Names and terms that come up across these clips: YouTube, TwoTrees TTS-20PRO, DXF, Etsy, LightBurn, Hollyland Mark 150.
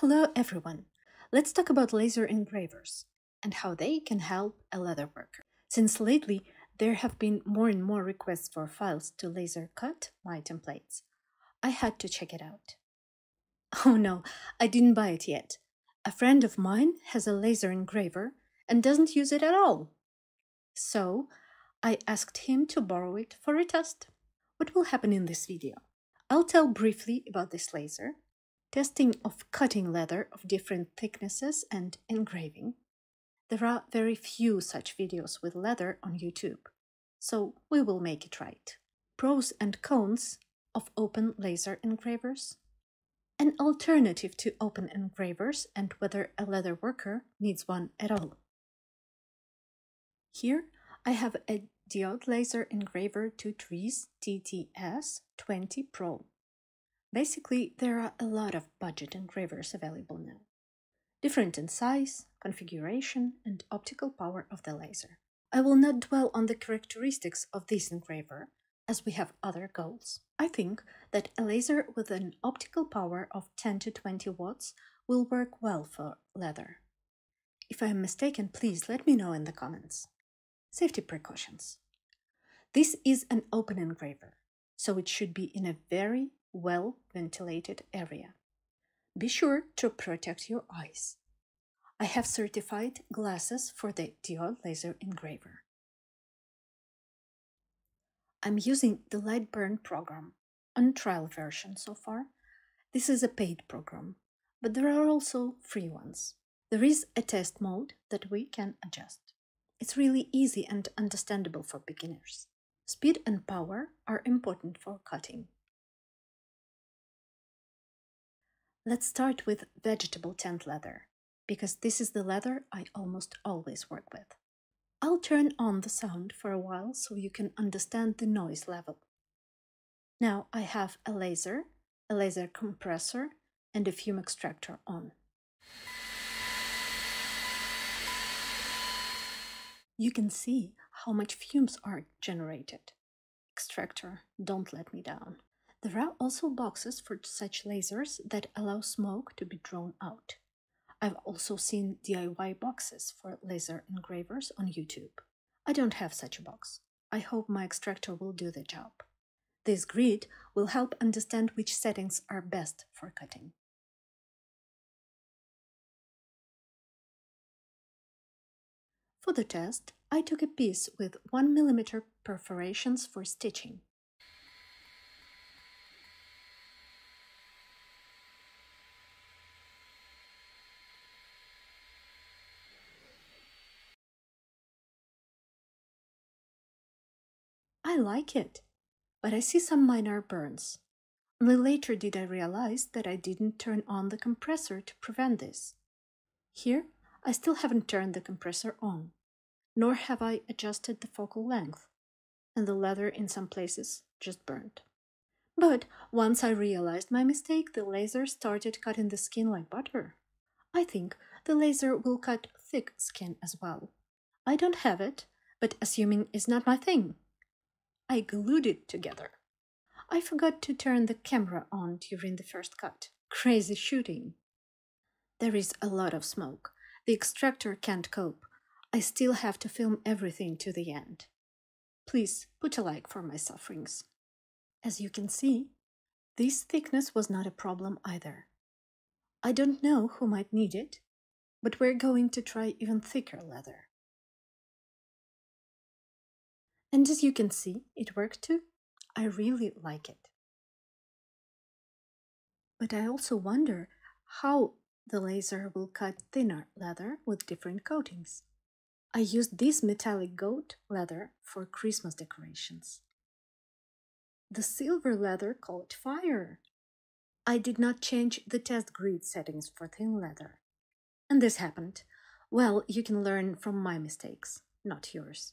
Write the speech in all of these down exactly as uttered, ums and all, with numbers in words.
Hello everyone! Let's talk about laser engravers and how they can help a leather worker. Since lately, there have been more and more requests for files to laser cut my templates. I had to check it out. Oh no, I didn't buy it yet. A friend of mine has a laser engraver and doesn't use it at all. So, I asked him to borrow it for a test. What will happen in this video? I'll tell briefly about this laser, testing of cutting leather of different thicknesses and engraving. There are very few such videos with leather on YouTube, so we will make it right. Pros and cons of open laser engravers. An alternative to open engravers and whether a leather worker needs one at all. Here I have a diode laser engraver TwoTrees T T S twenty Pro. Basically, there are a lot of budget engravers available now, different in size, configuration, and optical power of the laser. I will not dwell on the characteristics of this engraver, as we have other goals. I think that a laser with an optical power of ten to twenty watts will work well for leather. If I am mistaken, please let me know in the comments. Safety precautions. This is an open engraver, so it should be in a very well-ventilated area. Be sure to protect your eyes. I have certified glasses for the diode laser engraver. I'm using the LightBurn program on trial version so far. This is a paid program, but there are also free ones. There is a test mode that we can adjust. It's really easy and understandable for beginners. Speed and power are important for cutting. Let's start with vegetable tent leather, because this is the leather I almost always work with. I'll turn on the sound for a while so you can understand the noise level. Now I have a laser, a laser compressor, and a fume extractor on. You can see how much fumes are generated. Extractor, don't let me down. There are also boxes for such lasers that allow smoke to be drawn out. I've also seen D I Y boxes for laser engravers on YouTube. I don't have such a box. I hope my extractor will do the job. This grid will help understand which settings are best for cutting. For the test, I took a piece with one millimeter perforations for stitching. I like it, but I see some minor burns. Only later did I realize that I didn't turn on the compressor to prevent this. Here, I still haven't turned the compressor on, nor have I adjusted the focal length, and the leather in some places just burned. But once I realized my mistake, the laser started cutting the skin like butter. I think the laser will cut thick skin as well. I don't have it, but assuming is not my thing. I glued it together. I forgot to turn the camera on during the first cut. Crazy shooting. There is a lot of smoke. The extractor can't cope. I still have to film everything to the end. Please put a like for my sufferings. As you can see, this thickness was not a problem either. I don't know who might need it, but we're going to try even thicker leather. And as you can see, it worked too. I really like it. But I also wonder how the laser will cut thinner leather with different coatings. I used this metallic goat leather for Christmas decorations. The silver leather caught fire. I did not change the test grid settings for thin leather. And this happened. Well, you can learn from my mistakes, not yours.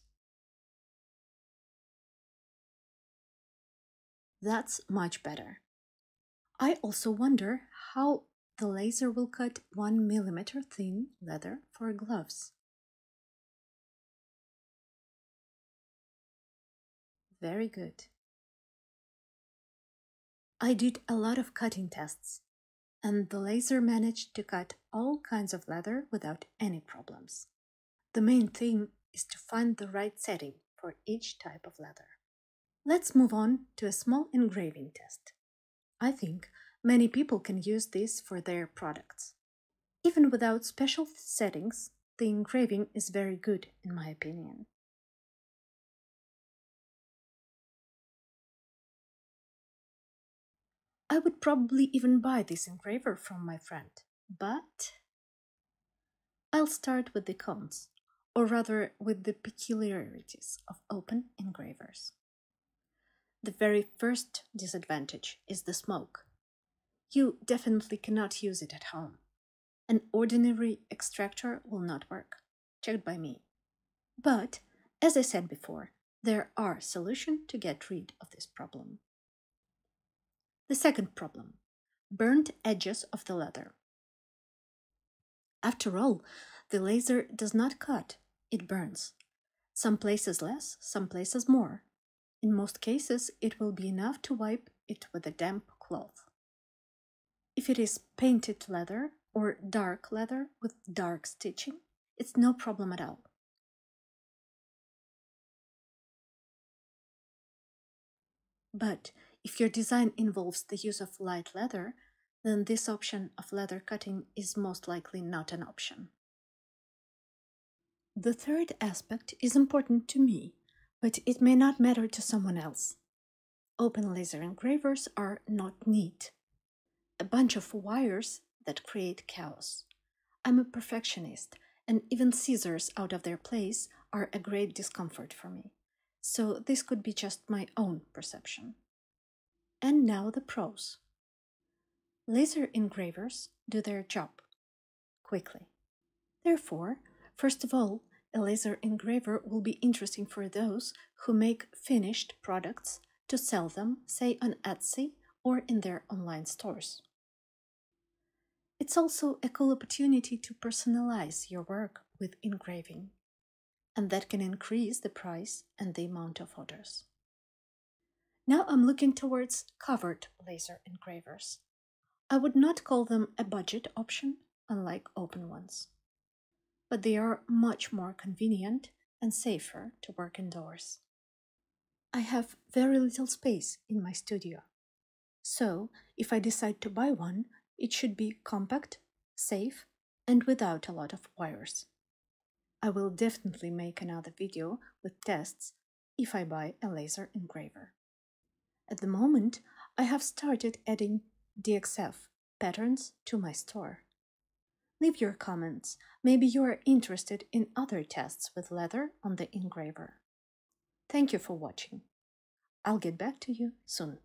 That's much better. I also wonder how the laser will cut one millimeter thin leather for gloves. Very good. I did a lot of cutting tests, and the laser managed to cut all kinds of leather without any problems. The main thing is to find the right setting for each type of leather. Let's move on to a small engraving test. I think many people can use this for their products. Even without special settings, the engraving is very good in my opinion. I would probably even buy this engraver from my friend, but I'll start with the cons, or rather with the peculiarities of open engravers. The very first disadvantage is the smoke. You definitely cannot use it at home. An ordinary extractor will not work, checked by me. But, as I said before, there are solutions to get rid of this problem. The second problem, burnt edges of the leather. After all, the laser does not cut, it burns. Some places less, some places more. In most cases, it will be enough to wipe it with a damp cloth. If it is painted leather or dark leather with dark stitching, it's no problem at all. But if your design involves the use of light leather, then this option of leather cutting is most likely not an option. The third aspect is important to me, but it may not matter to someone else. Open laser engravers are not neat. A bunch of wires that create chaos. I'm a perfectionist, and even scissors out of their place are a great discomfort for me. So this could be just my own perception. And now the pros. Laser engravers do their job quickly. Therefore, first of all, a laser engraver will be interesting for those who make finished products to sell them, say on Etsy or in their online stores. It's also a cool opportunity to personalize your work with engraving, and that can increase the price and the amount of orders. Now I'm looking towards covered laser engravers. I would not call them a budget option, unlike open ones. But they are much more convenient and safer to work indoors. I have very little space in my studio. So, if I decide to buy one, it should be compact, safe, and without a lot of wires. I will definitely make another video with tests if I buy a laser engraver. At the moment, I have started adding D X F patterns to my store. Leave your comments, maybe you are interested in other tests with leather on the engraver. Thank you for watching. I'll get back to you soon.